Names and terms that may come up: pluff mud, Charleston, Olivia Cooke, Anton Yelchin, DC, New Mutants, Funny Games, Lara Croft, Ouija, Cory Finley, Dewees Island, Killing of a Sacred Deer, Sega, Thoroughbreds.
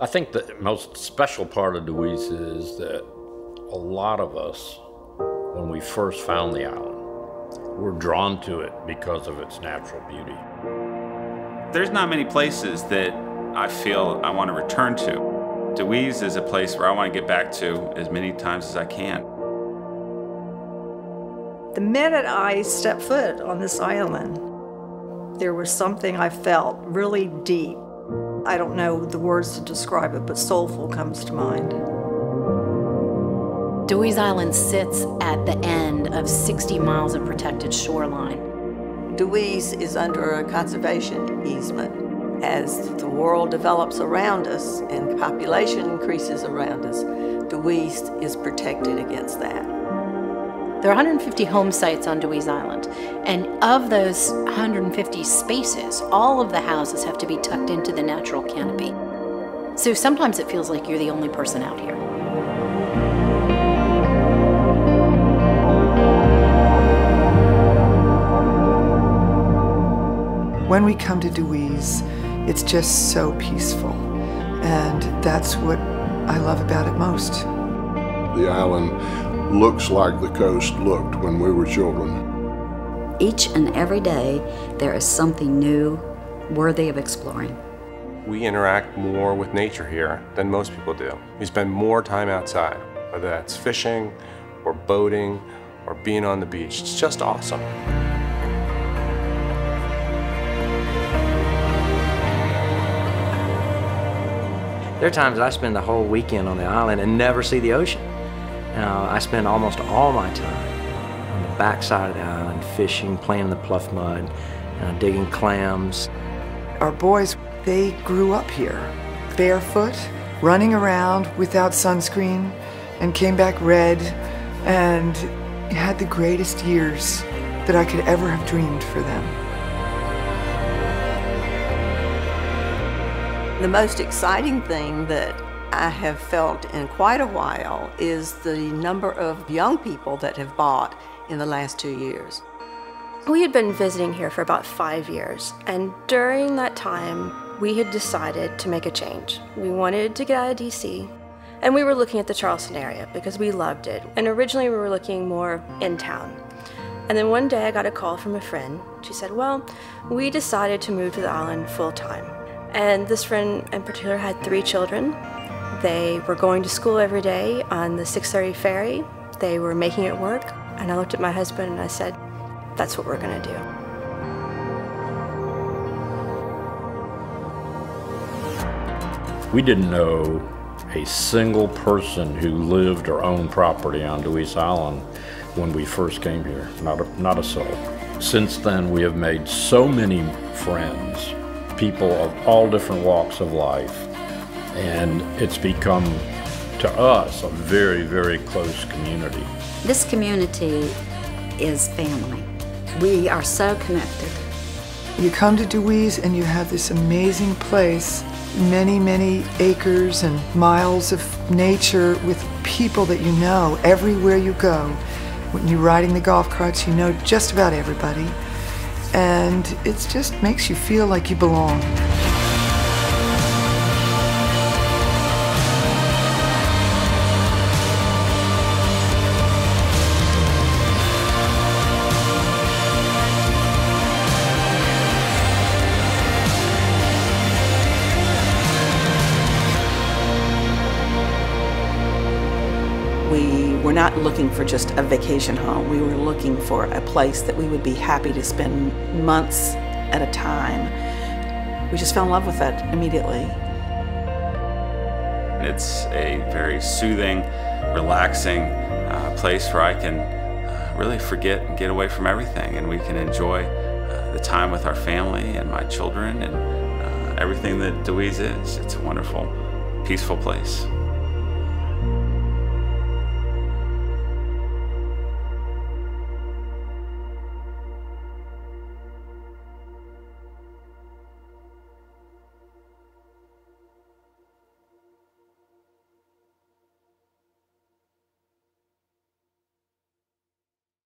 I think the most special part of Dewees is that a lot of us, when we first found the island, were drawn to it because of its natural beauty. There's not many places that I feel I want to return to. Dewees is a place where I want to get back to as many times as I can. The minute I stepped foot on this island, there was something I felt really deep. I don't know the words to describe it, but soulful comes to mind. Dewees Island sits at the end of 60 miles of protected shoreline. Dewees is under a conservation easement. As the world develops around us and the population increases around us, Dewees is protected against that. There are 150 home sites on Dewees Island, and of those 150 spaces, all of the houses have to be tucked into the natural canopy. So sometimes it feels like you're the only person out here. When we come to Dewees, it's just so peaceful, and that's what I love about it most. The island looks like the coast looked when we were children. Each and every day, there is something new, worthy of exploring. We interact more with nature here than most people do. We spend more time outside, whether that's fishing, or boating, or being on the beach. It's just awesome. There are times I spend the whole weekend on the island and never see the ocean. I spend almost all my time on the backside of the island fishing, playing in the pluff mud, digging clams. Our boys, they grew up here, barefoot, running around without sunscreen, and came back red, and had the greatest years that I could ever have dreamed for them. The most exciting thing that I have felt in quite a while is the number of young people that have bought in the last 2 years. We had been visiting here for about 5 years, and during that time, we had decided to make a change. We wanted to get out of DC, and we were looking at the Charleston area because we loved it. And originally, we were looking more in town. And then one day, I got a call from a friend. She said, well, we decided to move to the island full time. And this friend in particular had 3 children. They were going to school every day on the 6:30 ferry. They were making it work. And I looked at my husband and I said, that's what we're going to do. We didn't know a single person who lived or owned property on Dewees Island when we first came here, not a soul. Since then, we have made so many friends, people of all different walks of life. And it's become, to us, a very, very close community. This community is family. We are so connected. You come to Dewees and you have this amazing place, many, many acres and miles of nature with people that you know everywhere you go. When you're riding the golf carts, you know just about everybody. And it just makes you feel like you belong. We were not looking for just a vacation home. We were looking for a place that we would be happy to spend months at a time. We just fell in love with it immediately. It's a very soothing, relaxing place where I can really forget and get away from everything, and we can enjoy the time with our family and my children and everything that Dewees is. It's a wonderful, peaceful place.